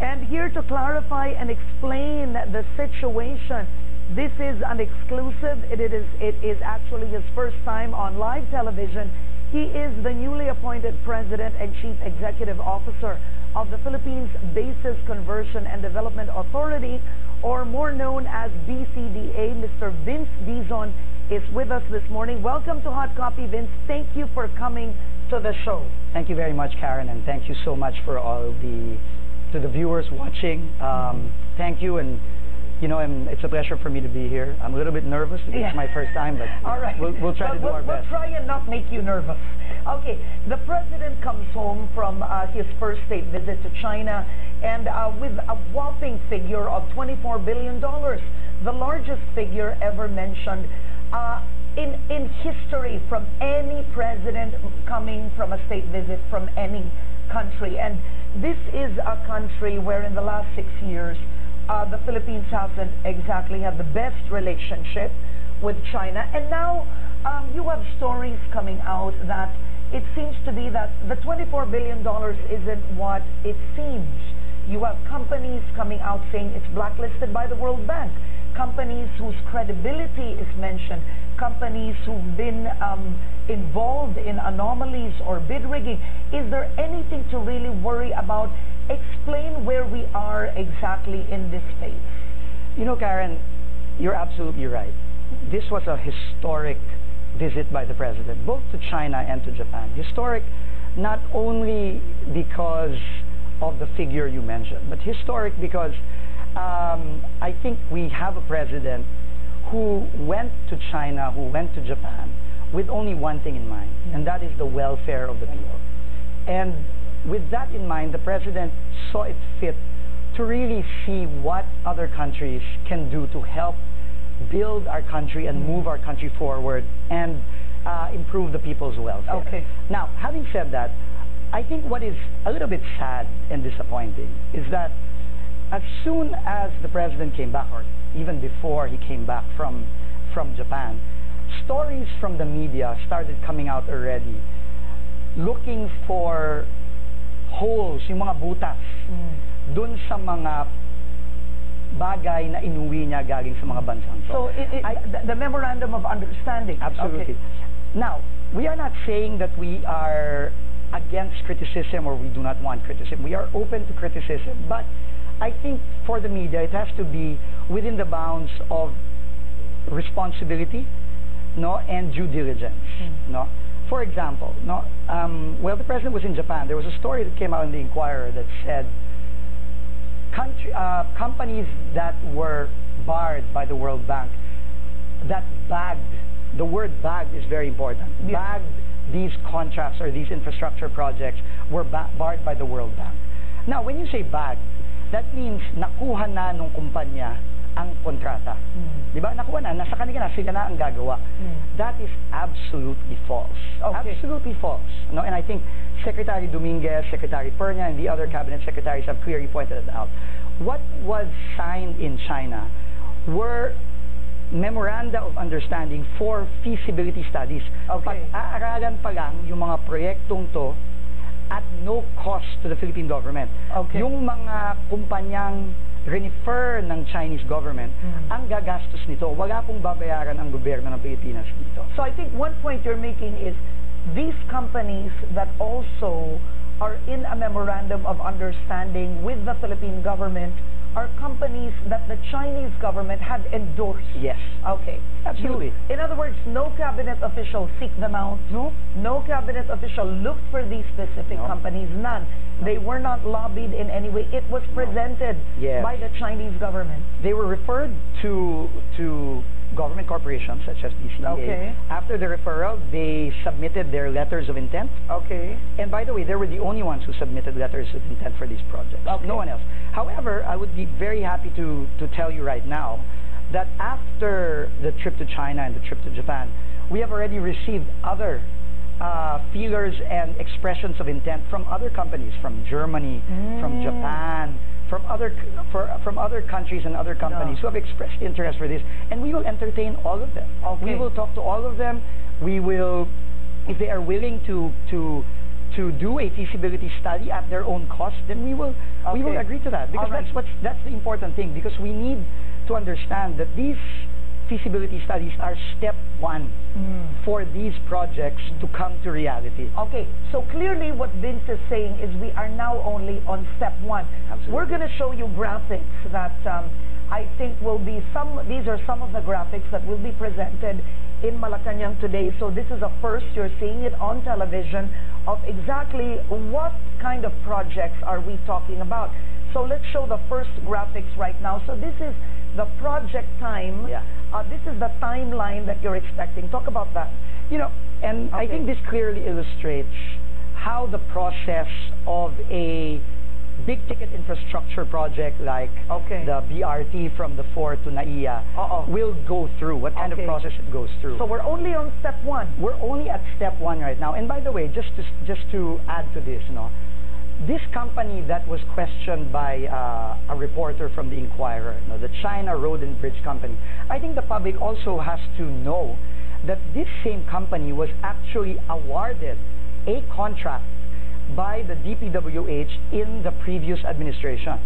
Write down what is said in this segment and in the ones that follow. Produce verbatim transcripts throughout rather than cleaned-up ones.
And here to clarify and explain the situation, this is an exclusive. It, it, is, it is actually his first time on live television. He is the newly appointed President and Chief Executive Officer of the Philippines Bases Conversion and Development Authority, or more known as B C D A. Mister Vince Dizon is with us this morning. Welcome to Hot Copy, Vince. Thank you for coming to the show. Thank you very much, Karen, and thank you so much for all the, to the viewers watching. Um, thank you, and you know, and it's a pleasure for me to be here. I'm a little bit nervous because yeah. it's my first time, but all right. we'll, we'll try but to do we'll, our we'll best. We'll try and not make you nervous. Okay, the President comes home from uh, his first state visit to China, and uh, with a whopping figure of twenty-four billion dollars, the largest figure ever mentioned uh, in, in history from any President coming from a state visit from any country. And this is a country where in the last six years, Uh, the Philippines hasn't exactly had the best relationship with China. And now um, you have stories coming out that it seems to be that the twenty-four billion dollars isn't what it seems. You have companies coming out saying it's blacklisted by the World Bank, companies whose credibility is mentioned, companies who've been um, involved in anomalies or bid rigging. Is there anything to really worry about? Explain where we are exactly in this space. You know, Karen, you're absolutely right. This was a historic visit by the President, both to China and to Japan. Historic not only because of the figure you mentioned, but historic because Um, I think we have a president who went to China, who went to Japan, with only one thing in mind, and that is the welfare of the people. And with that in mind, the president saw it fit to really see what other countries can do to help build our country and move our country forward and uh, improve the people's welfare. Okay. Now, having said that, I think what is a little bit sad and disappointing is that as soon as the president came back, or even before he came back from, from Japan, stories from the media started coming out already, looking for holes, yung mga butas, mm. dun sa mga bagay na inuwi niya galing sa mga bansang. So, so it, it, I, the, the Memorandum of Understanding. Absolutely. Okay. Now, we are not saying that we are against criticism or we do not want criticism. We are open to criticism, but I think for the media, it has to be within the bounds of responsibility, no, and due diligence. Mm-hmm. No, for example, no, um, well, the president was in Japan. There was a story that came out in the Inquirer that said country, uh, companies that were barred by the World Bank, that bagged. The word "bagged" is very important. Yeah. Bagged these contracts or these infrastructure projects were ba barred by the World Bank. Now, when you say "bagged," that means nakuha na nung kumpanya ang kontrata. Mm. Diba? Nakuha na, nasa kanila na, sila na ang gagawa. Mm. That is absolutely false. Okay. Absolutely false. No? And I think Secretary Dominguez, Secretary Pernia, and the other cabinet secretaries have clearly pointed it out. What was signed in China were memoranda of understanding for feasibility studies. Okay. Pag-aaralan pa lang yung mga proyektong to at no cost to the Philippine government. Okay. Yung mga kumpanyang refer ng Chinese government, mm-hmm. ang gagastos nito, wala pong babayaran ang gobyerno ng Pilipinas nito. So I think one point you're making is these companies that also are in a memorandum of understanding with the Philippine government are companies that the Chinese government had endorsed. Yes. Okay. Absolutely. You, in other words, no cabinet official seek them out. No. No cabinet official looked for these specific no. companies. None. No. They were not lobbied in any way. It was presented no. yes. by the Chinese government. They were referred to to government corporations such as B C D A. Okay. After the referral, they submitted their letters of intent. Okay. And by the way, they were the only ones who submitted letters of intent for these projects. Okay. No one else. However, I would be very happy to, to tell you right now that after the trip to China and the trip to Japan, we have already received other uh, feelers and expressions of intent from other companies, from Germany, mm. from Japan, from other for, from other countries and other companies no. who have expressed interest for this, and we will entertain all of them. Okay. We will talk to all of them. We will, if they are willing to to to do a feasibility study at their own cost, then we will okay. we will agree to that, because right. that's what's that's the important thing, because we need to understand that these feasibility studies are step one mm. for these projects to come to reality. Okay, so clearly what Vince is saying is we are now only on step one. Absolutely. We're going to show you graphics that um, I think will be some, these are some of the graphics that will be presented in Malacanang today. So this is a first, you're seeing it on television, of exactly what kind of projects are we talking about. So let's show the first graphics right now. So this is the project time. Yeah. Uh, this is the timeline that you're expecting. Talk about that. You know, and okay. I think this clearly illustrates how the process of a big-ticket infrastructure project like okay. the B R T from the Fort to Naia uh-oh. will go through, what kind okay. of process it goes through. So we're only on step one. We're only at step one right now. And by the way, just to, just to add to this, you know, this company that was questioned by uh, a reporter from the Inquirer, you know, the China Road and Bridge Company, I think the public also has to know that this same company was actually awarded a contract by the D P W H in the previous administration.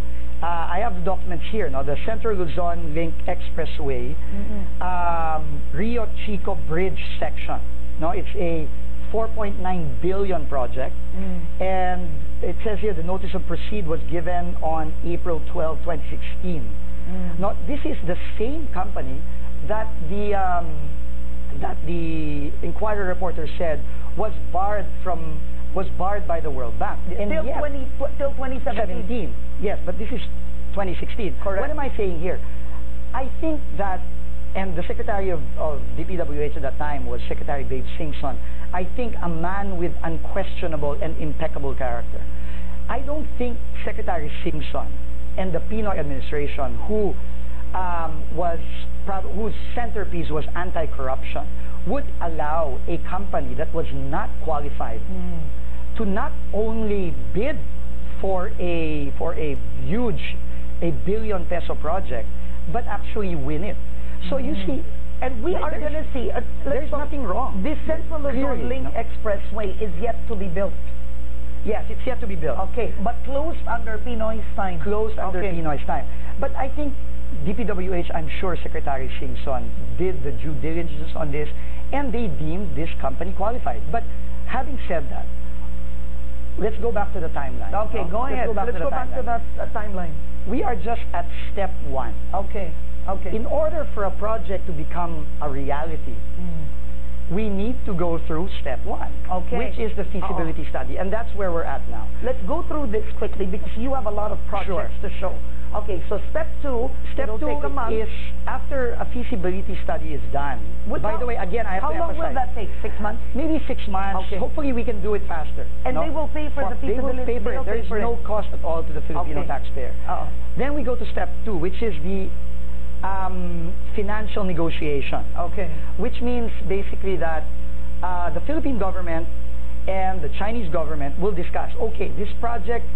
Uh, I have documents here, you know, the Central Luzon Link Expressway, mm-hmm. um, Rio Chico Bridge Section. You know, it's a four point nine billion project, mm. and it says here the notice of proceed was given on April twelfth, twenty sixteen. Mm. Now this is the same company that the um, that the Inquirer reporter said was barred from was barred by the World Bank. And till yet, twenty till twenty seventeen. Yes, but this is twenty sixteen. Correct. What am I saying here? I think that. And the Secretary of, of D P W H at that time was Secretary Babe Sing. I think a man with unquestionable and impeccable character. I don't think Secretary Simpson and the Pinoy administration, who um, was whose centerpiece was anti-corruption, would allow a company that was not qualified mm. to not only bid for a for a huge, a billion peso project, but actually win it. So you see, and we are going to see, uh, there's nothing wrong. This Central Luzon Link Expressway is yet to be built. Yes, it's yet to be built. Okay, but closed under Pinoy's time. Closed under Pinoy's time. But I think D P W H, I'm sure Secretary Simpson did the due diligence on this, and they deemed this company qualified. But having said that, let's go back to the timeline. Okay, go ahead. Let's go back to that timeline. We are just at step one. Okay. Okay. In order for a project to become a reality, mm. we need to go through step one, okay. which is the feasibility uh-oh. study. And that's where we're at now. Let's go through this quickly because you have a lot of projects sure. to show. Okay, so step two, step two take a month. Is after a feasibility study is done. What, By how, the way, again, I have to emphasize. How long will that take? Six months? Maybe six months. Okay. Hopefully, we can do it faster. And no? they will pay for well, the feasibility. They will pay for it. There is no cost at all to the Filipino okay. taxpayer. Uh-oh. Then we go to step two, which is the Um, financial negotiation, okay, which means basically that uh, the Philippine government and the Chinese government will discuss, okay, this project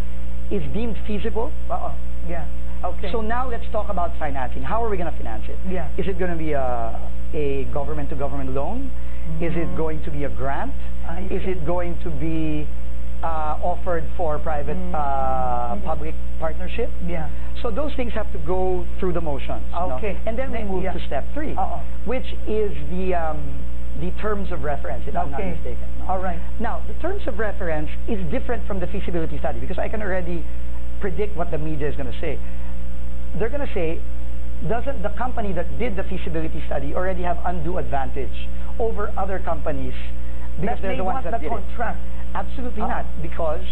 is deemed feasible. Uh-oh. Yeah. Okay. So now let's talk about financing. How are we going to finance it? Yeah. Is it going to be a, a government-to-government loan? Mm-hmm. Is it going to be a grant? I is see. It going to be uh, offered for private mm-hmm. uh, okay. public partnership? Yeah. So those things have to go through the motions. Okay. No? And then we move yeah. to step three, uh-oh. which is the um, the terms of reference, if okay. I'm not mistaken. No? All right. Now, the terms of reference is different from the feasibility study because I can already predict what the media is going to say. They're going to say, doesn't the company that did the feasibility study already have undue advantage over other companies because that they're the ones that did contract. It? Absolutely uh-oh. Not, because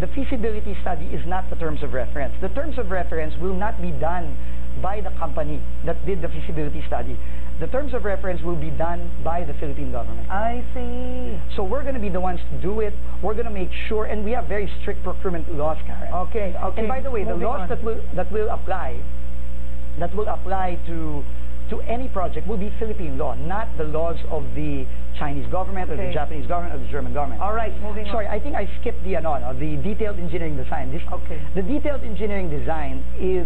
the feasibility study is not the terms of reference. The terms of reference will not be done by the company that did the feasibility study. The terms of reference will be done by the Philippine government. I see. So we're going to be the ones to do it. We're going to make sure, and we have very strict procurement laws, Karen. Okay. Okay. And by the way, Moving the laws on. that will that will apply, that will apply to to any project will be Philippine law, not the laws of the Chinese government okay. or the Japanese government or the German government. All right, moving Sorry, on. I think I skipped the, uh, no, no, the detailed engineering design. This, okay. The detailed engineering design is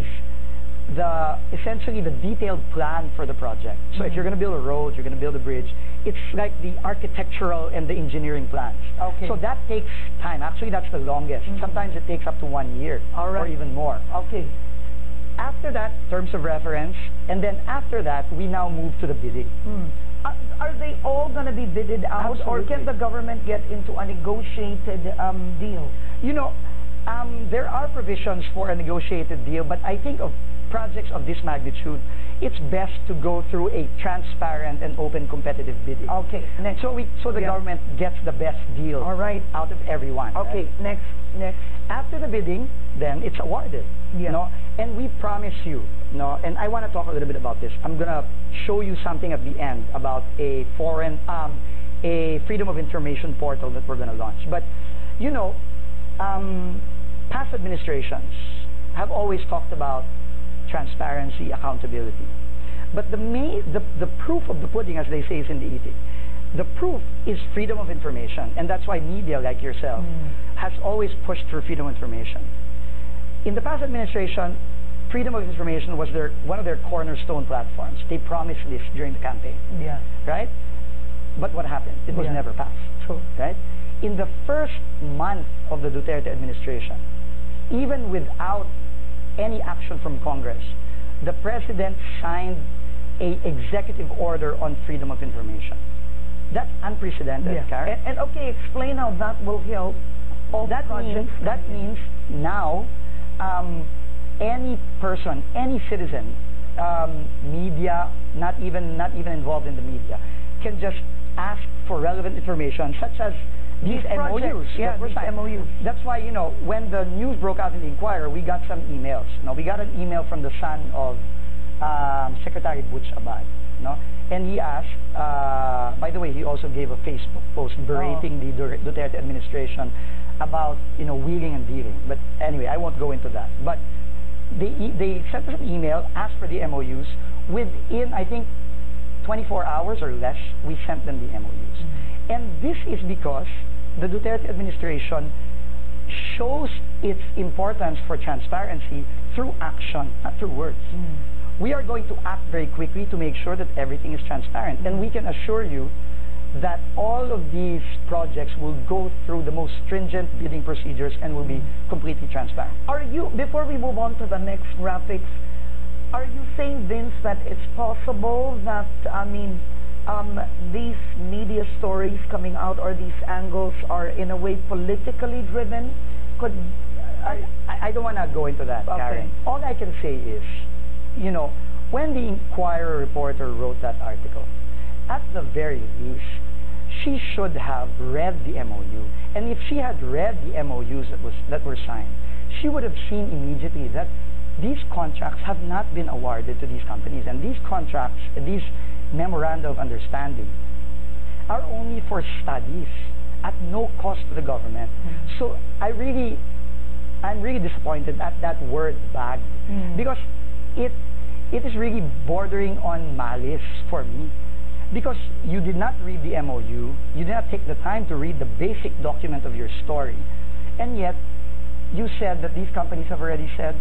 the essentially the detailed plan for the project. So mm-hmm. if you're going to build a road, you're going to build a bridge, it's like the architectural and the engineering plans. Okay. So that takes time. Actually, that's the longest. Mm-hmm. Sometimes it takes up to one year All right. or even more. Okay. After that, terms of reference, and then after that, we now move to the bidding. Mm. Uh, are they all going to be bidded out, Absolutely. Or can the government get into a negotiated um, deal? You know, um, there are provisions for a negotiated deal, but I think of projects of this magnitude, it's best to go through a transparent and open competitive bidding. Okay. Next. So we, so the yeah. government gets the best deal all right. out of everyone. Okay. Right? Next. Next. After the bidding, then it's awarded. Yeah. No? And we promise you, no? And I want to talk a little bit about this. I'm going to show you something at the end about a foreign, um, a freedom of information portal that we're going to launch. But, you know, um, past administrations have always talked about transparency, accountability. But the, may, the, the proof of the pudding, as they say, is in the eating. The proof is freedom of information, and that's why media like yourself mm. has always pushed for freedom of information. In the past administration, freedom of information was their, one of their cornerstone platforms. They promised this during the campaign, yeah. right? But what happened? It was yeah. never passed, True. Right? In the first month of the Duterte administration, even without any action from Congress, the President signed an executive order on freedom of information. That's unprecedented, yeah. Karen. And, and okay, explain how that will help all that means, That means now um, any person, any citizen, um, media, not even not even involved in the media, can just ask for relevant information, such as these, these M O Us. Yeah, these M O Us. That's why, you know, when the news broke out in the Inquirer, we got some emails. No, we got an email from the son of um, Secretary Butch Abad. No? And he asked, uh, by the way, he also gave a Facebook post berating oh. the Duterte administration about, you know, wheeling and dealing. But anyway, I won't go into that. But they, e they sent us an email, asked for the M O Us. Within, I think, twenty-four hours or less, we sent them the M O Us. Mm-hmm. And this is because the Duterte administration shows its importance for transparency through action, not through words. Mm-hmm. We are going to act very quickly to make sure that everything is transparent. Mm-hmm. And we can assure you that all of these projects will go through the most stringent bidding procedures and will mm-hmm. be completely transparent. Are you, before we move on to the next graphics, are you saying, Vince, that it's possible that, I mean, um, these media stories coming out or these angles are in a way politically driven? Could I, I don't want to go into that, okay. Karen. All I can say is, you know, when the Inquirer reporter wrote that article, at the very least, she should have read the M O U. And if she had read the M O Us that, was, that were signed, she would have seen immediately that these contracts have not been awarded to these companies. And these contracts, these memoranda of understanding, are only for studies at no cost to the government. Mm-hmm. So I really, I'm really disappointed at that word bag. Mm-hmm. Because It, it is really bordering on malice for me, because you did not read the M O U, you did not take the time to read the basic document of your story, and yet you said that these companies have already said,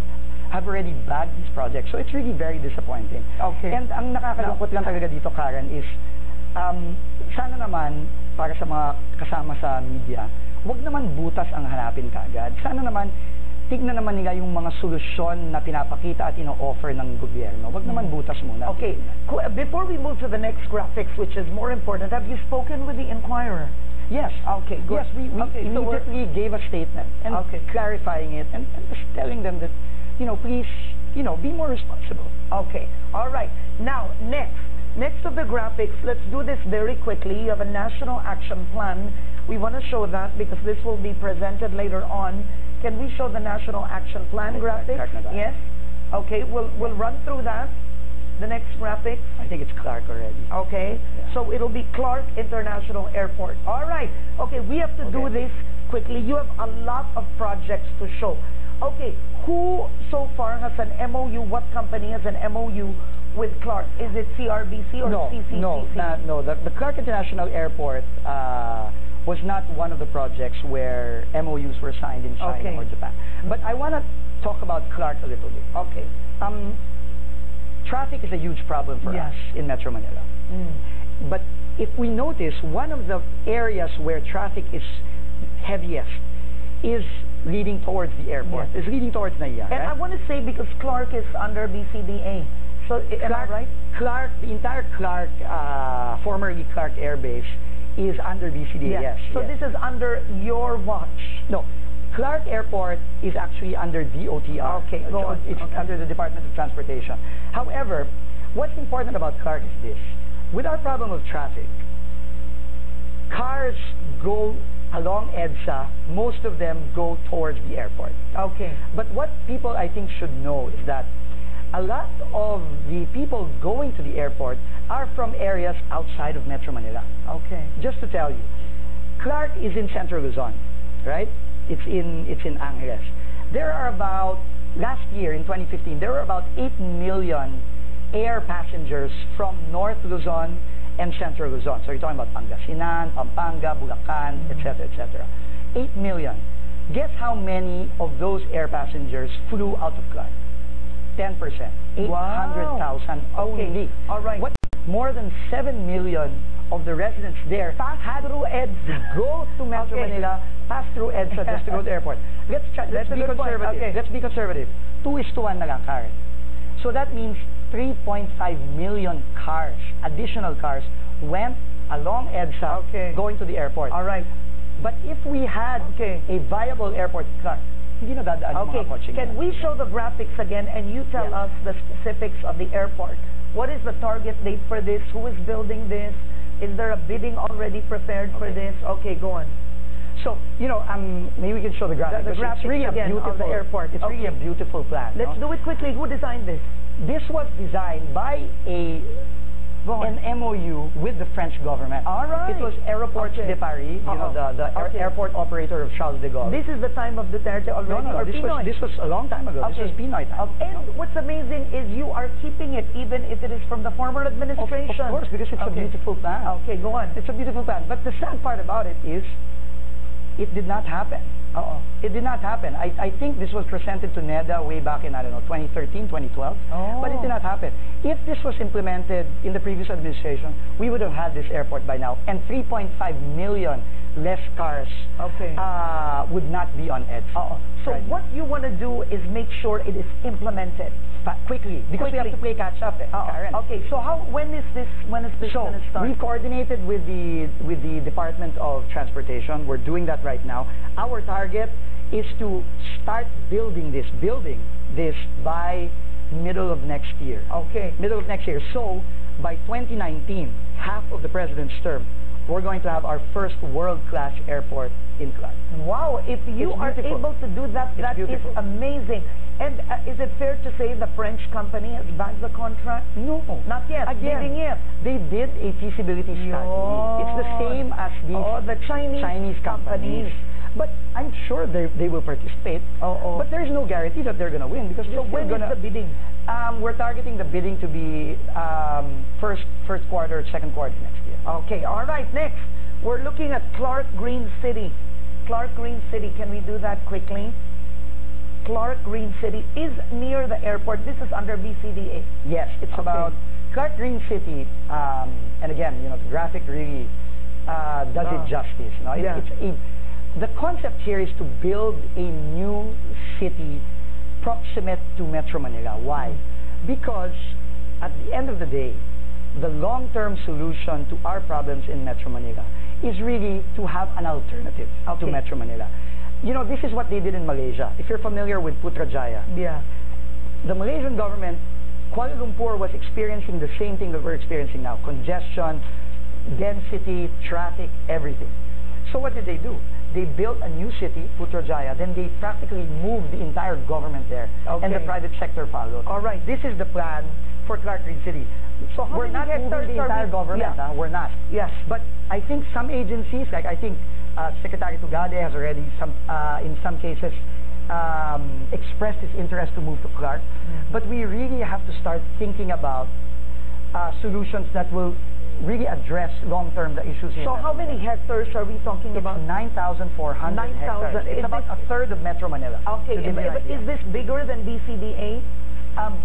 have already bagged these projects. So it's really very disappointing. Okay. And ang nakakalungkot lang talaga dito, Karen, is um, sana naman para sa mga kasama sa media, wag naman butas ang hanapin kaagad. Sana naman tignan naman nila yung mga solusyon na pinapakita at ino-offer ng gobyerno. Wag naman butas muna. Okay. Before we move to the next graphics, which is more important, have you spoken with the Inquirer? Yes. Okay, good. Yes, we, we okay, immediately so gave a statement and okay. clarifying it and, and just telling them that, you know, please, you know, be more responsible. Okay. All right. Now, next. Next to the graphics, let's do this very quickly. You have a national action plan. We want to show that because this will be presented later on. Can we show the National Action Plan graphic? Yes. Okay, we'll, we'll run through that. The next graphic. I think it's Clark already. Okay, yeah. So it'll be Clark International Airport. All right. Okay, we have to okay. do this quickly. You have a lot of projects to show. Okay, who so far has an M O U? What company has an M O U with Clark? Is it C R B C or no, C C C C? No, uh, no. The, the Clark International Airport uh, was not one of the projects where M O Us were signed in China okay. or Japan. But I want to talk about Clark a little bit. Okay. Um, traffic is a huge problem for yes. us in Metro Manila. Mm. But if we notice, one of the areas where traffic is heaviest is leading towards the airport, yes. is leading towards Naia. And right? I want to say, because Clark is under B C D A, so Clark, am I right? Clark, the entire Clark, uh, formerly Clark Air Base, is under B C D A, yes. yes so yes. this is under your watch? No. Clark Airport is actually under D O T R. Okay, go on. It's okay. under the Department of Transportation. However, what's important about Clark is this. With our problem of traffic, cars go along EDSA, most of them go towards the airport. Okay. But what people, I think, should know is that a lot of the people going to the airport are from areas outside of Metro Manila. Okay. Just to tell you, Clark is in Central Luzon, right? It's in, it's in Angeles. There are about, last year in twenty fifteen, there were about eight million air passengers from North Luzon and Central Luzon. So you're talking about Pangasinan, Pampanga, Bulacan, et cetera, et cetera. eight million. Guess how many of those air passengers flew out of Clark? ten percent. eight hundred thousand wow. only. Okay. All right. What? More than seven million of the residents there pass through EDSA, go to Metro okay. Manila, pass through EDSA just to go to the airport. Let's, let's be conservative. Okay. Let's be conservative. Two is to one na lang, Karen. So that means three point five million cars, additional cars, went along EDSA okay. going to the airport. All right. But if we had okay. a viable airport car, hindi na dadaan okay. mga coaching. Can we show the graphics again, and you tell yeah. us the specifics of the airport? What is the target date for this? Who is building this? Is there a bidding already prepared okay. for this? Okay, go on. So, you know, um, maybe we can show the graphics. The, the graphics it's really again a beautiful of the airport. It's okay. really a beautiful plan. Let's no? do it quickly. Who designed this? This was designed by a an M O U with the French government. All right. It was Aéroports okay. de Paris, you uh -oh. know, the, the okay. airport operator of Charles de Gaulle. This is the time of Duterte already? No, no, no. This was, this was a long time ago. Okay. This was Pinoy time. Okay. And no. what's amazing is you are keeping it, even if it is from the former administration. Of, of course, because it's okay. a beautiful plan. Okay, go on. It's a beautiful plan. But the sad part about it is it did not happen. Uh-oh. It did not happen. I, I think this was presented to NEDA way back in, I don't know, twenty thirteen, twenty twelve. Oh. But it did not happen. If this was implemented in the previous administration, we would have had this airport by now. And three point five million less cars okay. uh, would not be on EDSA. Uh-oh. So right. what you want to do is make sure it is implemented but quickly, because quickly. we have to play catch up. Eh, oh, Karen. Okay. So how? When is this? When is this so going to start? We coordinated with the with the Department of Transportation. We're doing that right now. Our target is to start building this building this by middle of next year. Okay. Middle of next year. So by twenty nineteen, half of the president's term, we're going to have our first world-class airport in Clark. Wow, if you are able to do that, that is amazing. And uh, is it fair to say the French company has bagged the contract? No. Not yet. Again, yet. They did a feasibility study. No. It's the same as these oh, the Chinese, Chinese companies. companies. But I'm sure they, they will participate. Oh, oh. But there's no guarantee that they're going to win, because so when gonna, is the bidding? Um, we're targeting the bidding to be um, first first quarter, second quarter next year. Okay, all right. Next, we're looking at Clark Green City. Clark Green City. Can we do that quickly? Clark Green City is near the airport. This is under B C D A. Yes, it's okay. about Clark Green City. Um, and again, you know, the graphic really uh, does oh. it justice. No? It, yeah. it's a, The concept here is to build a new city proximate to Metro Manila. Why? Because at the end of the day, the long-term solution to our problems in Metro Manila is really to have an alternative okay. to Metro Manila. You know, this is what they did in Malaysia. If you're familiar with Putrajaya, yeah. the Malaysian government, Kuala Lumpur was experiencing the same thing that we're experiencing now. Congestion, density, traffic, everything. So what did they do? They built a new city, Putrajaya, then they practically moved the entire government there, okay. and the private sector followed. All right, this is the plan for Clark Green City. So how we're not moving the entire government, yeah. huh? we're not. Yes, but I think some agencies, like I think uh, Secretary Tugade has already, some, uh, in some cases, um, expressed his interest to move to Clark, mm-hmm. but we really have to start thinking about uh, solutions that will really address long-term the issues here. So how many hectares are we talking it's about? nine thousand four hundred nine hectares. It's about a third of Metro Manila. Okay. Is, is this bigger than B C D A? Um,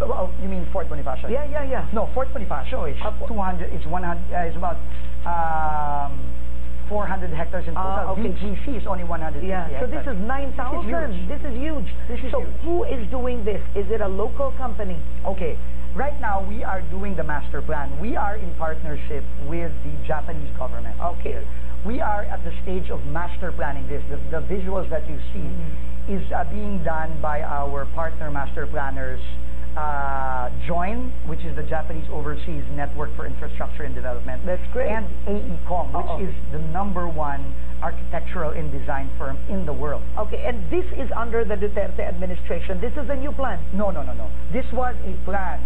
Oh, you mean Fort Bonifacio? Yeah, yeah, yeah. No, Fort Bonifacio is uh, two hundred. It's one hundred. Uh, it's about um, four hundred hectares in total. Uh, okay. B G C is only one hundred. Yeah. So hectares. This is nine thousand. This is huge. This is so huge. Who is doing this? Is it a local company? Okay. Right now, we are doing the master plan. We are in partnership with the Japanese government. Okay. We are at the stage of master planning this. The, the visuals that you see mm-hmm. is uh, being done by our partner master planners. Uh, JOIN, which is the Japanese Overseas Network for Infrastructure and Development. That's great. And AECOM, which Uh-oh. is the number one architectural and design firm in the world. Okay, and this is under the Duterte administration. This is a new plan? No, no, no, no. This was a plan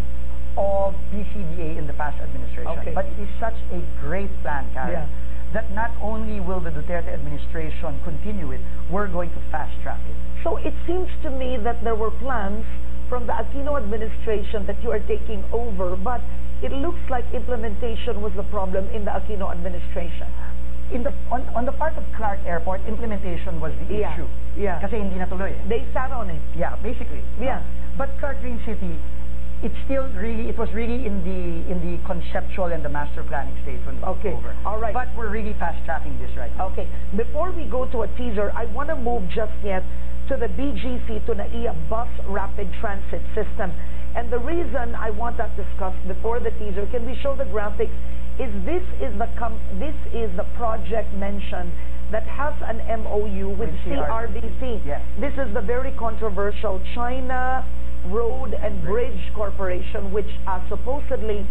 of B C D A in the past administration. Okay. But it's such a great plan, Karen, yeah. that not only will the Duterte administration continue it, we're going to fast-track it. So it seems to me that there were plans from the Aquino administration that you are taking over, but it looks like implementation was the problem in the Aquino administration. In the, on, on the part of Clark Airport, implementation was the yeah. issue. Yeah. Kasi hindi natuloy. They sat on it. Yeah, basically. Yeah. No? But Clark Green City, it still really, it was really in the in the conceptual and the master planning stage when we okay. over. All right. But we're really fast-tracking this right now. Okay. Before we go to a teaser, I want to move just yet to the B G C to Naia Bus Rapid Transit System. And the reason I want that discussed before the teaser, can we show the graphics, is this is the, com this is the project mentioned that has an M O U with, with C R B C. Yes. This is the very controversial China Road and Bridge Corporation, which uh, supposedly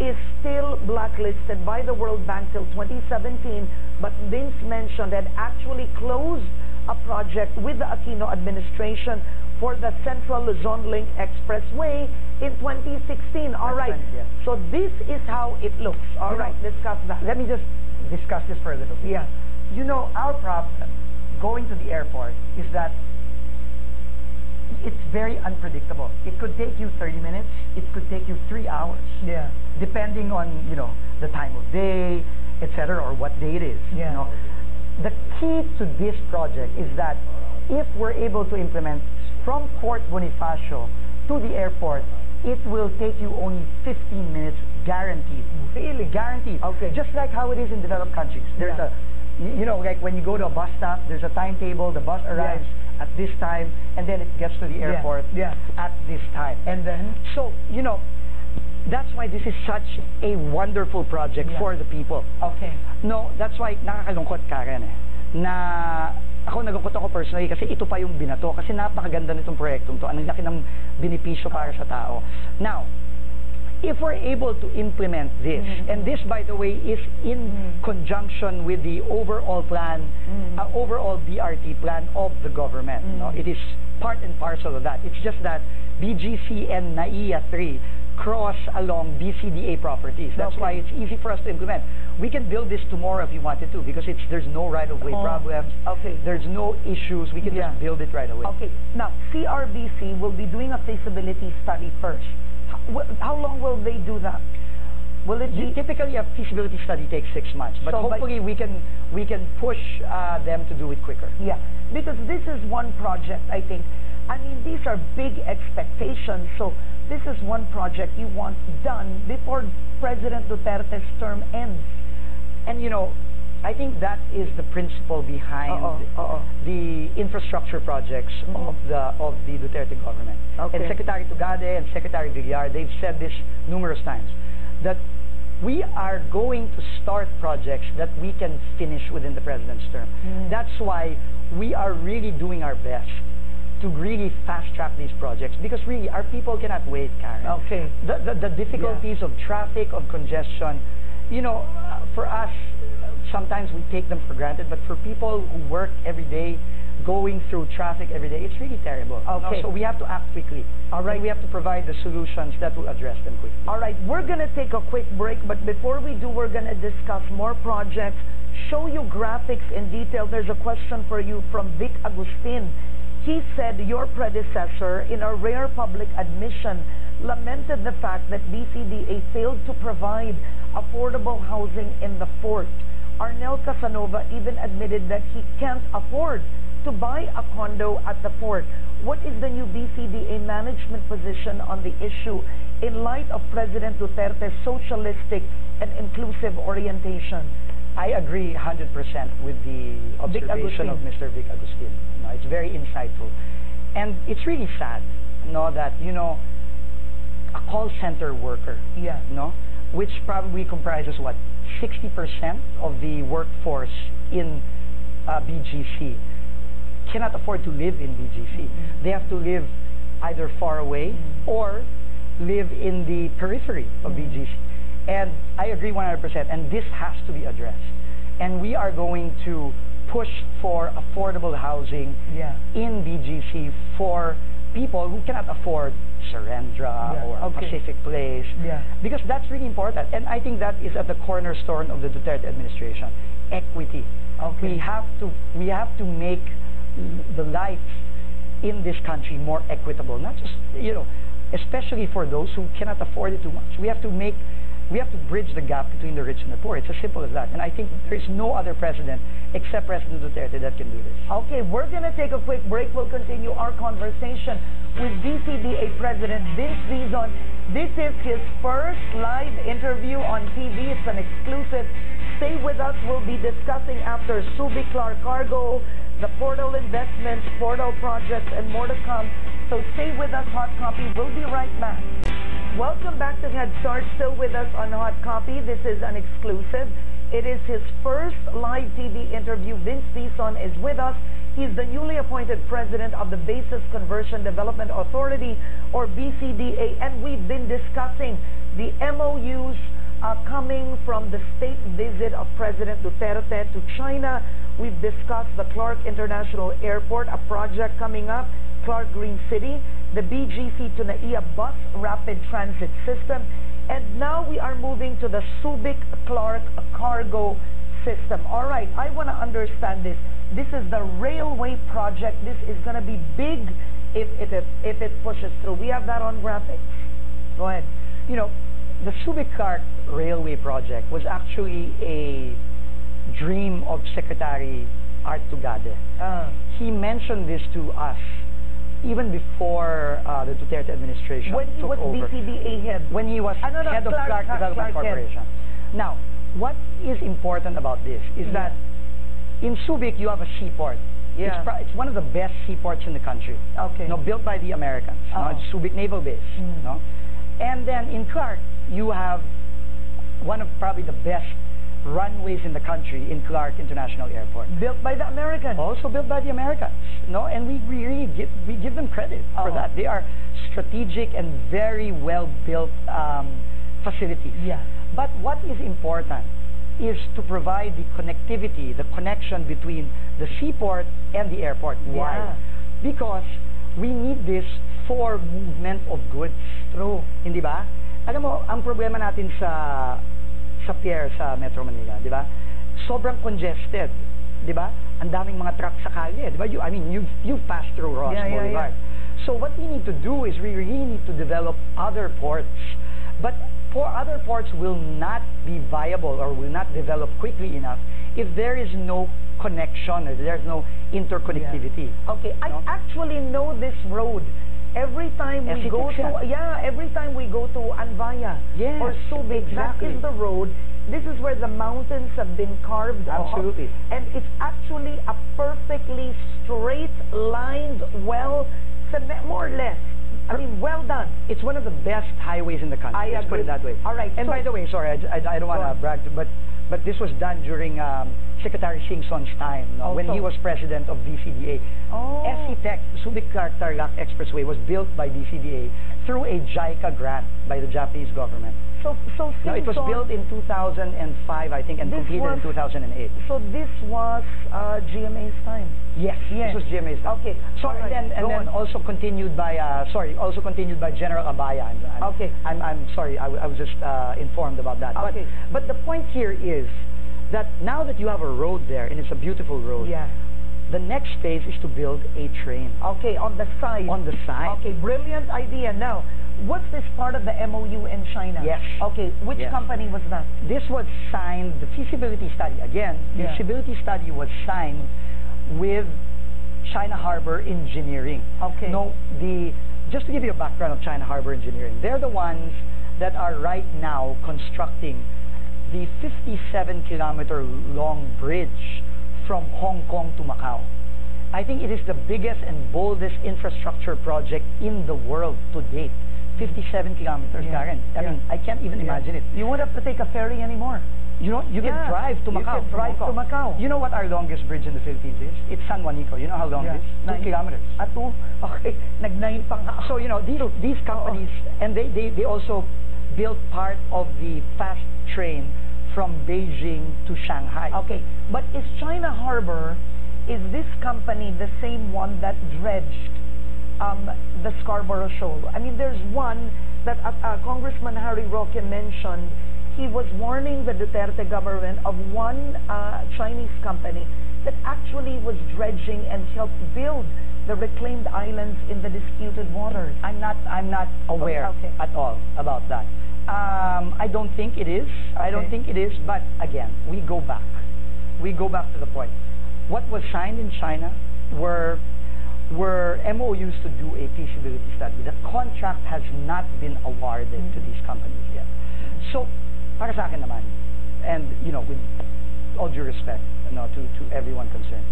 is still blacklisted by the World Bank till twenty seventeen, but Vince mentioned had actually closed a project with the Aquino administration for the Central Luzon Link Expressway in twenty sixteen. All right. Yes. So this is how it looks. All you right. Know, discuss that. Let me just discuss this for a little bit. Yeah. You know, our problem going to the airport is that it's very unpredictable. It could take you thirty minutes. It could take you three hours. Yeah. Depending on, you know, the time of day, et cetera, or what day it is. Yeah. You know. The key to this project is that if we're able to implement from Fort Bonifacio to the airport, it will take you only fifteen minutes, guaranteed. Really? Guaranteed. Okay. Just like how it is in developed countries. There's yeah. a, you know, like when you go to a bus stop, there's a timetable, the bus arrives yeah. at this time, and then it gets to the airport yeah. Yeah. at this time. And then, so, you know, that's why this is such a wonderful project yeah. for the people. Okay. No, that's why nakakalungkot, Karen, eh, na ako nagungkot ako personally kasi ito pa yung binato kasi napakaganda nitong proyektong to. Ang laki ng benepisyo para sa tao. Now, if we're able to implement this, mm-hmm. and this, by the way, is in mm-hmm. conjunction with the overall plan, mm-hmm. uh, overall B R T plan of the government. Mm-hmm. No? It is part and parcel of that. It's just that B G C and NAIA three cross along B C D A properties. That's okay. why it's easy for us to implement. We can build this tomorrow if you wanted to because it's there's no right-of-way oh. problems. Okay. There's no issues. We can yeah. just build it right away. Okay. Now, C R B C will be doing a feasibility study first. How, how long will they do that? Well, it be typically a feasibility study takes six months, but so hopefully we can we can push uh, them to do it quicker. Yeah, because this is one project. I think, I mean, these are big expectations. So this is one project you want done before President Duterte's term ends. And you know, I think that is the principle behind uh-oh, uh-oh. the infrastructure projects mm-hmm. of the of the Duterte government. Okay. And Secretary Tugade and Secretary Villar, they've said this numerous times, that we are going to start projects that we can finish within the president's term. Mm. That's why we are really doing our best to really fast-track these projects because really our people cannot wait, Karen. Okay. The, the, the difficulties yeah. of traffic, of congestion, you know, uh, for us, sometimes we take them for granted, but for people who work every day, going through traffic every day, it's really terrible. Okay. So we have to act quickly. All right. And we have to provide the solutions that will address them quickly. All right. We're going to take a quick break, but before we do, we're going to discuss more projects, show you graphics in detail. There's a question for you from Vic Agustin. He said your predecessor, in a rare public admission, lamented the fact that B C D A failed to provide affordable housing in the fort. Arnel Casanova even admitted that he can't afford to buy a condo at the fort. What is the new B C D A management position on the issue in light of President Duterte's socialistic and inclusive orientation? I agree one hundred percent with the observation of Mister Vic Agustin. No, it's very insightful. And it's really sad, no, that, you know, a call center worker, yeah, no, which probably comprises, what, sixty percent of the workforce in uh, B G C, cannot afford to live in B G C. Mm-hmm. They have to live either far away, mm-hmm, or live in the periphery of, mm-hmm, B G C. And I agree one hundred percent, and this has to be addressed. And we are going to push for affordable housing, yeah, in B G C for people who cannot afford Surendra, yeah, or okay, Pacific Place, yeah, because that's really important. And I think that is at the cornerstone of the Duterte administration, equity. Okay. We have to, we have to make the life in this country more equitable, not just, you know, especially for those who cannot afford it too much. We have to make, we have to bridge the gap between the rich and the poor. It's as simple as that. And I think there is no other president except President Duterte that can do this. Okay, we're going to take a quick break. We'll continue our conversation with B C D A President Vince Dizon. This is his first live interview on T V. It's an exclusive. Stay with us. We'll be discussing after Subic Clark Cargo, the portal investments, portal projects, and more to come. So stay with us, Hot Copy. We'll be right back. Welcome back to Head Start. Still with us on Hot Copy. This is an exclusive. It is his first live T V interview. Vince Dizon is with us. He's the newly appointed president of the Bases Conversion Development Authority, or B C D A, and we've been discussing the M O Us Uh, coming from the state visit of President Duterte to China. We've discussed the Clark International Airport, a project coming up, Clark Green City, the B G C to Naia bus rapid transit system, and now we are moving to the Subic Clark cargo system. All right, I want to understand this. This is the railway project. This is going to be big if it, if, if it pushes through. We have that on graphics. Go ahead. You know, the Subic Clark railway project was actually a dream of Secretary Art Tugade. Uh, he mentioned this to us even before uh, the Duterte administration when he took was over. B C D A head. When he was uh, no, no, head Clark, of Clark Development Clark Corporation. Head. Now, what is important about this is, yeah, that in Subic you have a seaport. Yeah. It's, it's one of the best seaports in the country. Okay. You know, built by the Americans. Uh-huh. No, it's Subic Naval Base. Mm. You know? And then in Clark, you have one of probably the best runways in the country in Clark International Airport. Built by the Americans. Also built by the Americans. No, and we really give, we give them credit, uh-huh, for that. They are strategic and very well-built um, facilities. Yeah. But what is important is to provide the connectivity, the connection between the seaport and the airport. Why? Yeah. Because we need this for movement of goods. True. Hindi ba? Alam mo, ang problema natin sa sa pier sa Metro Manila, di ba? Sobrang congested, di ba? Ang daming mga truck sa kalye, di ba? You, I mean, you you pass through Ross, yeah, Boulevard. Yeah, yeah. So what we need to do is we really need to develop other ports. But for other ports will not be viable or will not develop quickly enough if there is no connection, or there's no interconnectivity. Yeah. Okay, no? I actually know this road. Every time we go to, yeah, every time we go to Anvaya, yes, or Subic, exactly, that is the road. This is where the mountains have been carved off. Absolutely. And it's actually a perfectly straight lined, well, more or less, I mean, well done. It's one of the best highways in the country. I Let's agree. Put it that way. All right. And so by the way, sorry, I, I, I don't want to brag, but but this was done during um, Secretary Simpson's time, no? When he was president of B C D A. Oh. S E T E C, Subic Clark Tarlac Expressway, was built by B C D A through a JICA grant by the Japanese government. So, so Simpson, no, it was built in two thousand five, I think, and completed was, in two thousand eight. So this was uh, G M A's time. Yes, yes, this was G M A's time. Okay. So right, and then, and then also continued by uh, sorry, also continued by General Abaya. I'm, I'm, okay. I'm I'm sorry, I, w I was just uh, informed about that. Okay. But, but the point here is that now that you have a road there, and it's a beautiful road. Yeah. The next phase is to build a train. Okay, on the side. On the side. Okay, brilliant idea. Now, was this part of the M O U in China? Yes. Okay, which yes. company was that? This was signed, the feasibility study, again, yeah. feasibility study was signed with China Harbor Engineering. Okay. No, the, just to give you a background of China Harbor Engineering, they're the ones that are right now constructing the fifty-seven kilometer long bridge from Hong Kong to Macau. I think it is the biggest and boldest infrastructure project in the world to date. fifty-seven kilometers, yeah. Karen. I yeah. mean, I can't even yeah. imagine it. You won't have to take a ferry anymore. You know, you yeah. can drive to Macau. You can drive to Macau. You know what our longest bridge in the Philippines is? It's San Juanico. You know how long yeah. it is? Nine. Two kilometers. Ah, two? Okay. Nag-nine pang. So, you know, these, these companies, oh. and they, they, they also built part of the fast train from Beijing to Shanghai. Okay. But is China Harbor, is this company the same one that dredged um, the Scarborough Shoal? I mean, there's one that uh, uh, Congressman Harry Roque mentioned. He was warning the Duterte government of one uh, Chinese company that actually was dredging and helped build the reclaimed islands in the disputed waters. I'm not, I'm not aware okay, okay. at all about that. Um, I don't think it is. Okay. I don't think it is. But again, we go back. We go back to the point. What was signed in China were were M O Us to do a feasibility study. The contract has not been awarded mm-hmm. to these companies yet. Mm-hmm. So, para sa akin naman, and you know, with all due respect, you know, to to everyone concerned,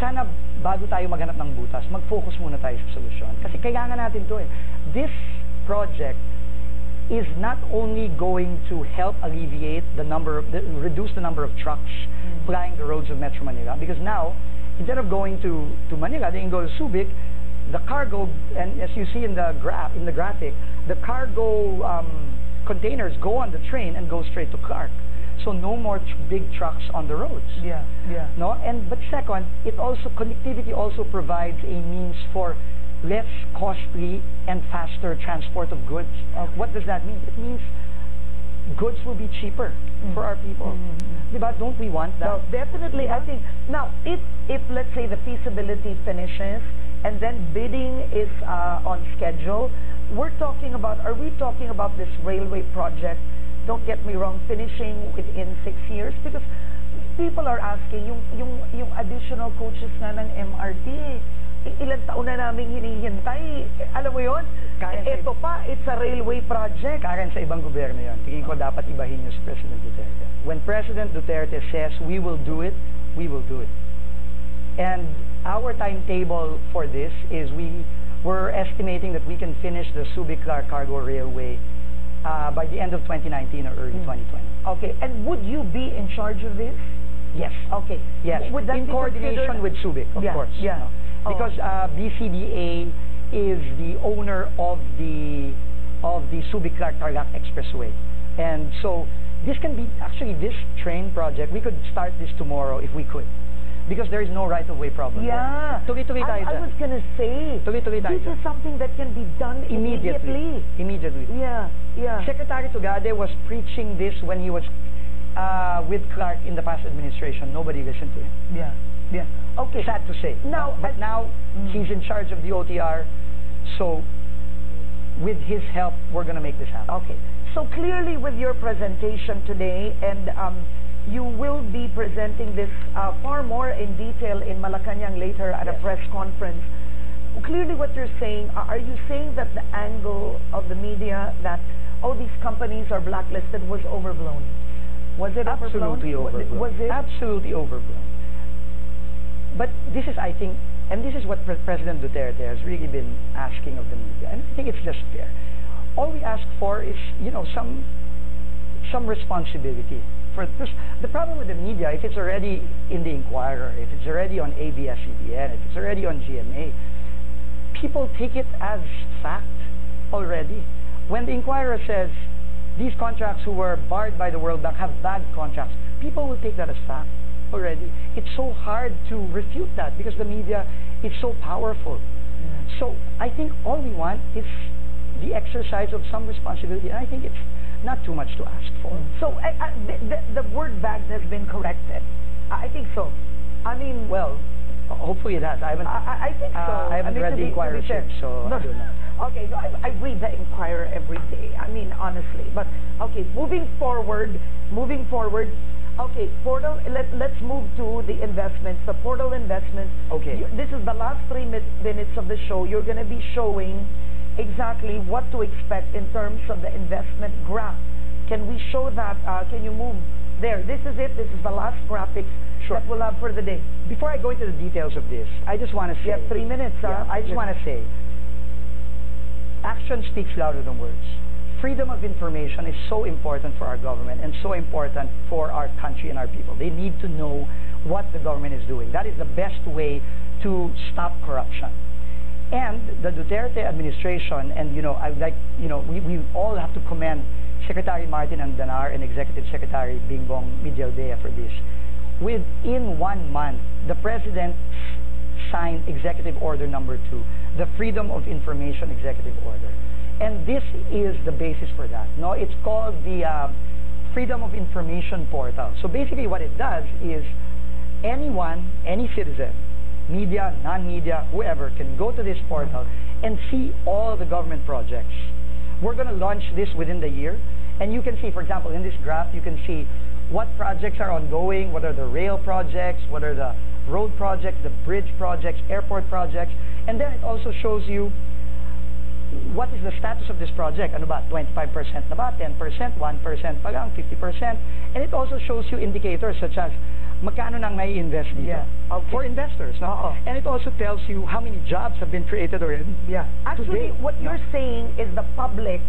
sana bago tayo maghanap ng butas, mag-focus muna tayo sa solusyon. Kasi kailangan natin to eh. This project is not only going to help alleviate the number, of, the, reduce the number of trucks mm. plying the roads of Metro Manila, because now, instead of going to, to Manila, they can go to Subic, the cargo, and as you see in the, graph, in the graphic, the cargo um, containers go on the train and go straight to Clark. So no more tr big trucks on the roads. Yeah, yeah. No? And, but second, it also, connectivity also provides a means for less costly and faster transport of goods. Okay. What does that mean? It means goods will be cheaper mm. for our people. Mm-hmm. But don't we want that? No, definitely. Yeah. I think now, if if let's say the feasibility finishes and then bidding is uh, on schedule, we're talking about. Are we talking about this railway project? Don't get me wrong, finishing within six years because people are asking yung yung yung additional coaches na ng M R T. Ilang taon na namin hinihintay. Alam mo yun? Ito pa, it's a railway project. Karen, sa ibang gobyerno yun. Tingin ko dapat ibahin yun si President Duterte. When President Duterte says, we will do it, we will do it. And our timetable for this is we were estimating that we can finish the Subic-Clark Cargo Railway uh, by the end of twenty nineteen or early mm. twenty twenty. Okay. And would you be in charge of this? Yes. Okay. Yes. Would that in coordination with Subic, of yeah, course. Yeah. No? Because uh, B C D A is the owner of the of the Subic-Clark-Tarlac Expressway, and so this can be actually this train project. We could start this tomorrow if we could, because there is no right-of-way problem. Yeah, tuloy-tuloy tayo. I was gonna say tuloy-tuloy tayo. This is something that can be done immediately. Immediately. Yeah, yeah. Secretary Tugade was preaching this when he was uh, with Clark in the past administration. Nobody listened to him. Yeah. Yeah. Okay. Sad to say. Now, but now mm. he's in charge of the O T R, so with his help, we're going to make this happen. Okay. So clearly, with your presentation today, and um, you will be presenting this uh, far more in detail in Malacanang later at yes. a press conference. Clearly, what you're saying, are you saying that the angle of the media that all these companies are blacklisted was overblown? Was it absolutely overblown? overblown. Was it absolutely overblown? But this is, I think, and this is what Pre President Duterte has really been asking of the media, and I think it's just fair. All we ask for is, you know, some some responsibility. For this. The problem with the media, if it's already in the Inquirer, if it's already on A B S C B N, if it's already on G M A, people take it as fact already. When the Inquirer says, these contracts who were barred by the World Bank have bad contracts, people will take that as fact. Already, it's so hard to refute that because the media is so powerful. Mm. So I think all we want is the exercise of some responsibility, and I think it's not too much to ask for. Mm. So I, I, the, the, the word bag has been corrected. I think so. I mean, well, hopefully it has. I haven't. I, I think so. Uh, I haven't I mean, read the Inquirer, so no. I don't know. Okay, no, I, I read the Inquirer every day. I mean, honestly. But okay, moving forward, moving forward. Okay, portal, let, let's move to the investments, the portal investments. Okay. You, this is the last three minutes of the show. You're going to be showing exactly what to expect in terms of the investment graph. Can we show that? Uh, can you move there? This is it. This is the last graphics sure. that we'll have for the day. Before I go into the details of this, I just want to say... You have three minutes. Yeah, uh, I just want to say, action speaks louder than words. Freedom of information is so important for our government and so important for our country and our people. They need to know what the government is doing. That is the best way to stop corruption. And the Duterte administration, and you know, I like, you know, we, we all have to commend Secretary Martin Andanar and Executive Secretary Bingbong Midyaudea for this. Within one month, the President signed Executive Order Number Two, the Freedom of Information Executive Order, and this is the basis for that. No, it's called the uh, Freedom of Information Portal. So basically, what it does is anyone, any citizen, media, non-media, whoever, can go to this portal and see all the government projects. We're going to launch this within the year, and you can see, for example, in this graph, you can see what projects are ongoing, what are the rail projects, what are the road projects, the bridge projects, airport projects, and then it also shows you what is the status of this project. Ano ba? twenty-five percent na ba? ten percent? one percent pa lang? fifty percent? And it also shows you indicators such as magkano nang may invest dito yeah. okay. for investors. No? Uh -oh. And it also tells you how many jobs have been created already. Yeah. Actually, today, what no. you're saying is the public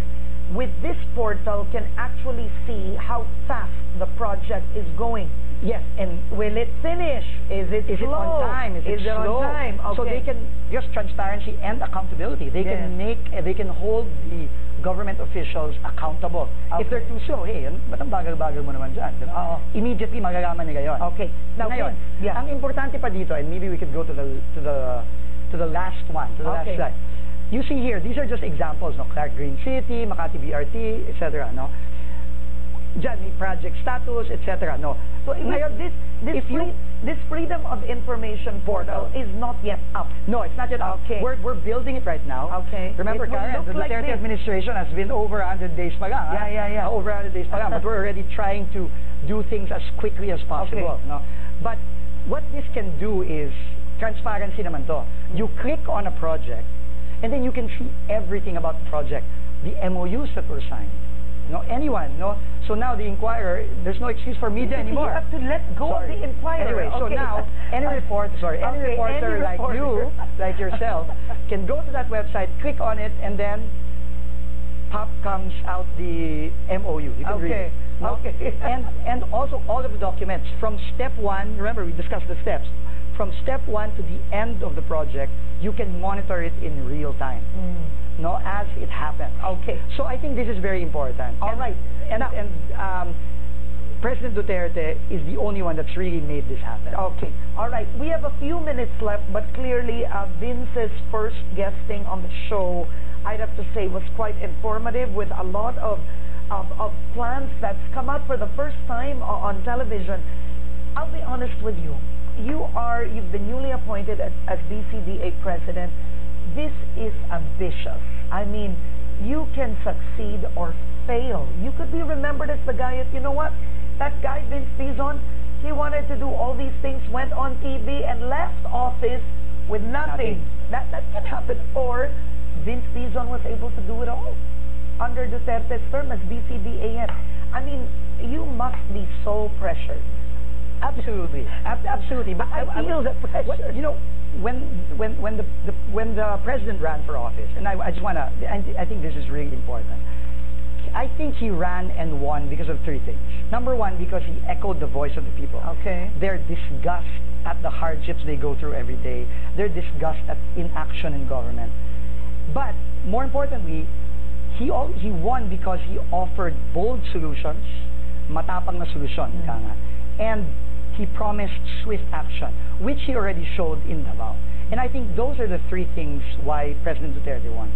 with this portal can actually see how fast the project is going. Yes, and will it finish? Is it is slow? Is it on time? Is, is it, it slow? On time? Okay. So they can, just transparency and accountability. They yes. can make, uh, they can hold the government officials accountable. Okay. If they're too slow, hey, batang bagal-bagal mo naman dyan. Uh, immediately magagaman nila yun. Okay. Now, ngayon, yeah. ang importante pa dito, and maybe we could go to the to the to the last one, to the okay. last slide. You see here, these are just examples, no? Clark Green City, Makati B R T, et cetera. No. Diyan, may project status, et cetera. No. So ngayon, this this, free, you, this freedom of information portal is not yet up. No, it's not yet up. Okay. We're we're building it right now. Okay. Remember, Karen, the like Duterte this. administration has been over one hundred days pa lang. Yeah, yeah, yeah. Over one hundred days pa lang, but we're already trying to do things as quickly as possible. Okay. No. But what this can do is transparency naman to. You click on a project, and then you can see everything about the project, the M O Us that were signed. No, anyone, no. So now the Inquirer, there's no excuse for media anymore. You have to let go sorry. of the Inquirer. Anyway, okay. so now any report, sorry, any okay, reporter any like reporter. you, like yourself, can go to that website, click on it, and then pop comes out the M O U. You can okay. read it, no? Okay. and and also all of the documents from step one. Remember, we discussed the steps. From step one to the end of the project, you can monitor it in real time. Mm. No, as it happens. Okay. So I think this is very important. All and, right. And, now, and um, President Duterte is the only one that's really made this happen. Okay. All right. We have a few minutes left, but clearly uh, Vince's first guesting on the show, I'd have to say, was quite informative with a lot of, of, of plans that's come out for the first time on television. I'll be honest with you. You are, you've been newly appointed as, as B C D A President. This is ambitious. I mean, you can succeed or fail. You could be remembered as the guy, you know what, that guy Vince Dizon, he wanted to do all these things, went on T V and left office with nothing. nothing. That, that can happen. Or Vince Dizon was able to do it all under Duterte's term as B C D A M. I mean, you must be so pressured. Absolutely, Ab absolutely. But I, I feel I, the pressure. What, you know, when when when the, the when the president ran for office, and I, I just wanna, I, I think this is really important. I think he ran and won because of three things. Number one, because he echoed the voice of the people. Okay. Their disgust at the hardships they go through every day. Their disgust at inaction in government. But more importantly, he all, he won because he offered bold solutions, matapang na solusyon, mm. ika nga, and he promised swift action, which he already showed in Davao. And I think those are the three things why President Duterte won.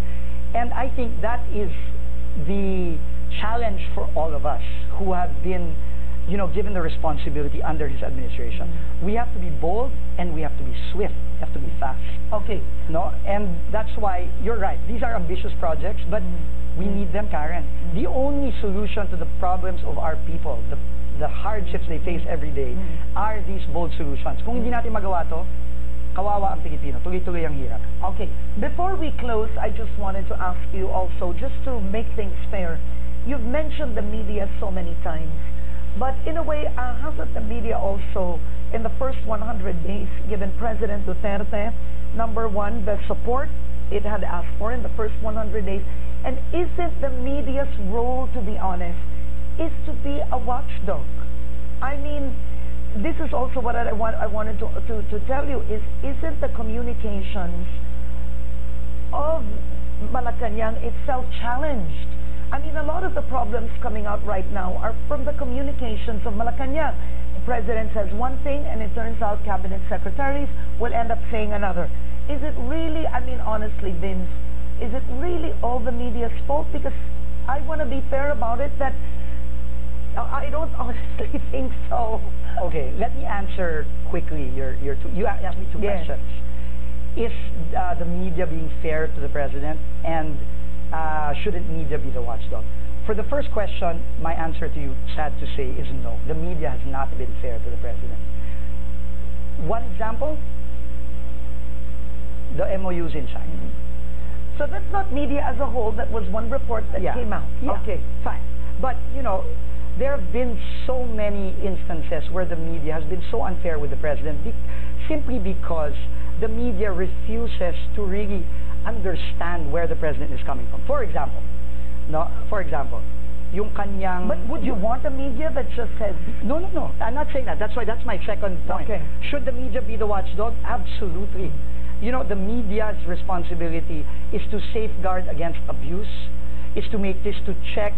And I think that is the challenge for all of us who have been, you know, given the responsibility under his administration. Mm-hmm. We have to be bold and we have to be swift. We have to be fast. Okay. No? And that's why, you're right, these are ambitious projects, but mm-hmm. we need them, Karen. Mm-hmm. The only solution to the problems of our people, the the hardships they face every day mm-hmm. are these bold solutions. Kung hindi natin magawa to, kawawa ang Pilipino. Tuloy-tuloy ang hirap. Okay. Before we close, I just wanted to ask you also, just to make things fair, you've mentioned the media so many times, but in a way, uh, hasn't the media also, in the first one hundred days, given President Duterte, number one, the support it had asked for in the first one hundred days? And isn't the media's role, to be honest, is to be a watchdog? I mean, this is also what I, want, I wanted to, to, to tell you is, isn't the communications of Malacanang itself challenged? I mean, a lot of the problems coming out right now are from the communications of Malacanang. The president says one thing, and it turns out cabinet secretaries will end up saying another. Is it really, I mean, honestly, Vince, is it really all the media's fault? Because I want to be fair about it, that I don't honestly think so. Okay, let me answer quickly your, your two, you asked me two yes. questions. Is uh, the media being fair to the president, and uh, shouldn't media be the watchdog? For the first question, my answer to you, sad to say, is no. The media has not been fair to the president. One example, the M O Us in China. Mm-hmm. So that's not media as a whole, that was one report that yeah. came out. Yeah. Okay, fine. But, you know, there have been so many instances where the media has been so unfair with the president be simply because the media refuses to really understand where the president is coming from. For example, no, for example, yung kanyang... But would you want a media that just says... No, no, no, I'm not saying that. That's why that's my second point. Okay. Should the media be the watchdog? Absolutely. You know, the media's responsibility is to safeguard against abuse, is to make this, to check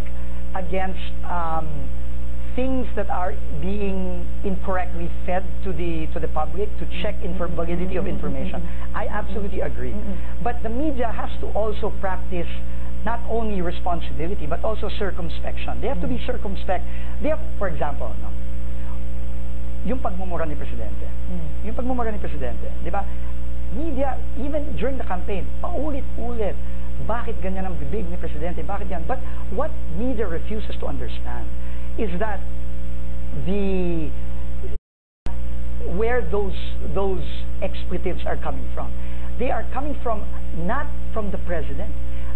against um, things that are being incorrectly fed to the to the public, to check infor validity of information. I absolutely agree. Mm-hmm. But the media has to also practice not only responsibility but also circumspection. They have mm-hmm. to be circumspect. They have, for example, no, yung pagmumura ni presidente. Mm-hmm. Yung pagmumura ni presidente, di ba? Media, even during the campaign, paulit-ulit. Bakit ganyan ang bibig ni Presidente? Bakit yan? But what media refuses to understand is that the where those those expletives are coming from. They are coming from not from the president.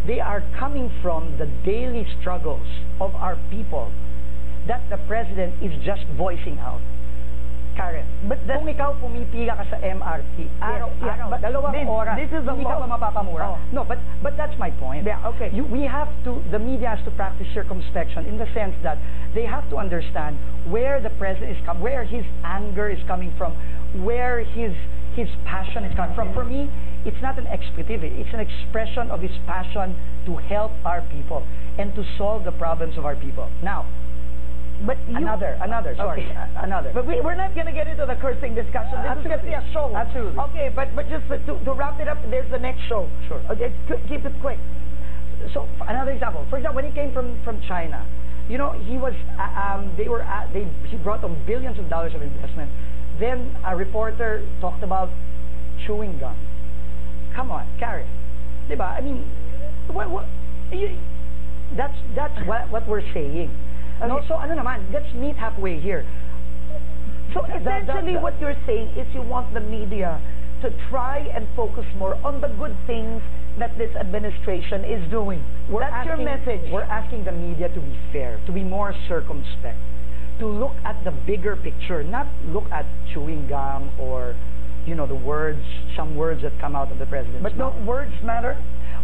They are coming from the daily struggles of our people that the president is just voicing out. Karen, but that, kung ikaw pumipila ka sa M R T, araw-araw, yes, dalawang then, oras, this is hindi ka pa mapapamura. Oh. No, but, but that's my point. Yeah, okay. You, we have to, the media has to practice circumspection in the sense that they have to understand where the president is coming, where his anger is coming from, where his, his passion is coming from. For me, it's not an expletive, it's an expression of his passion to help our people and to solve the problems of our people. Now, But you, another, another, sorry, okay. another. But we, we're not going to get into the cursing discussion. This Absolutely. is going to be a show. Absolutely. Okay, but, but just to, to wrap it up, there's the next show. Sure. Okay, keep it quick. So, another example. For example, when he came from, from China, you know, he was, uh, um, they were, uh, they, he brought on billions of dollars of investment. Then a reporter talked about chewing gum. Come on, Karen. Diba? I mean, what, what, you, that's, that's what, what we're saying. Okay. No, so ano naman, let's meet halfway here. So essentially the, the, the, what you're saying is you want the media to try and focus more on the good things that this administration is doing. We're That's asking, your message. We're asking the media to be fair, to be more circumspect, to look at the bigger picture, not look at chewing gum or, you know, the words, some words that come out of the president's But mouth. No, words matter?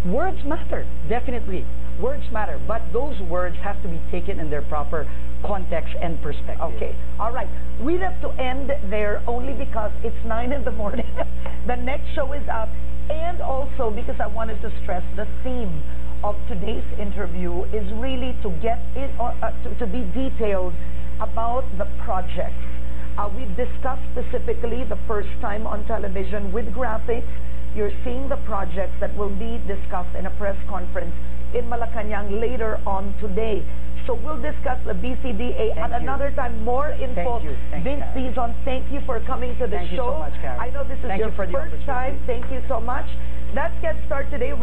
Words matter, definitely. Words matter, but those words have to be taken in their proper context and perspective. Okay, all right. We have to end there only because it's nine in the morning. The next show is up, and also because I wanted to stress the theme of today's interview is really to get it, or, uh, to, to be detailed about the projects. Uh, we've discussed specifically the first time on television with graphics. You're seeing the projects that will be discussed in a press conference in Malacanang later on today. So we'll discuss the B C D A at another time, more info. Thank you. Thank Vince Dizon, thank you for coming to the Thank show. You so much, Karen. I know this is thank your you for first time. Thank you so much. That's Get Start Today.